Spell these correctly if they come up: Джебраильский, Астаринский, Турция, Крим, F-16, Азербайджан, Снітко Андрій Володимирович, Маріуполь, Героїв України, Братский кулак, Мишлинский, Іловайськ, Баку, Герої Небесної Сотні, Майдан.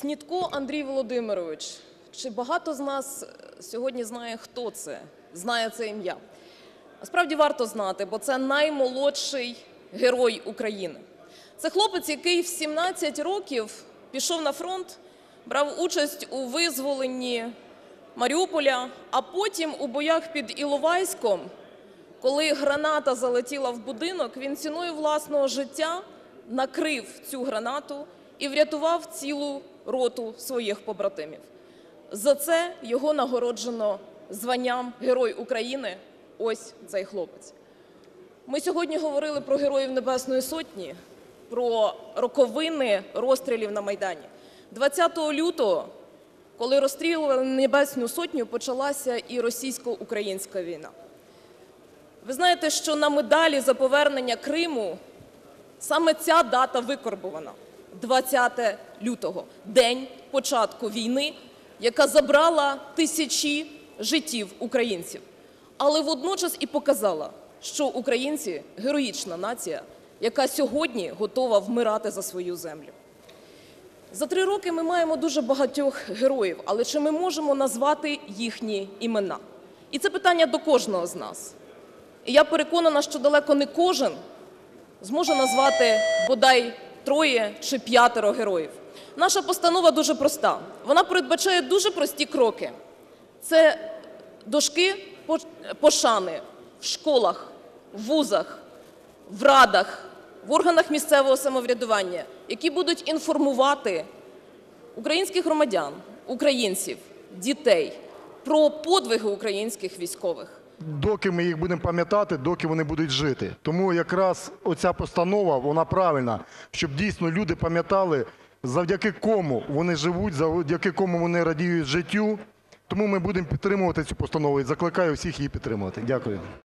Снітко Андрій Володимирович. Чи багато з нас сьогодні знає, хто це, знає це ім'я? Насправді варто знати, бо це наймолодший герой України. Це хлопець, який в 17 років пішов на фронт, брав участь у визволенні Маріуполя, а потім у боях під Іловайськом, коли граната залетіла в будинок, він ціною власного життя накрив цю гранату і врятував цілу роту своїх побратимів. За це його нагороджено званням Герой України. Ось цей хлопець. Ми сьогодні говорили про Героїв Небесної Сотні, про роковини розстрілів на Майдані. 20 лютого, коли розстрілили Небесну Сотню, почалася і російсько-українська війна. Ви знаєте, що на медалі за повернення Криму саме ця дата викорбована – 20 лютого, день початку війни, яка забрала тисячі життів українців. Але водночас і показала, що українці – героїчна нація, яка сьогодні готова вмирати за свою землю. За 3 роки ми маємо дуже багатьох героїв, але чи ми можемо назвати їхні імена? І це питання до кожного з нас. І я переконана, що далеко не кожен зможе назвати бодай 3 чи 5 героїв. Наша постанова дуже проста. Вона передбачає дуже прості кроки. Це дошки пошани в школах, в вузах, в радах, в органах місцевого самоврядування, які будуть інформувати українських громадян, українців, дітей про подвиги українських військових. Доки ми їх будемо пам'ятати, доки вони будуть жити. Тому якраз оця постанова, вона правильна, щоб дійсно люди пам'ятали, завдяки кому вони живуть, завдяки кому вони радіють життю. Тому ми будемо підтримувати цю постанову і закликаю всіх її підтримувати. Дякую.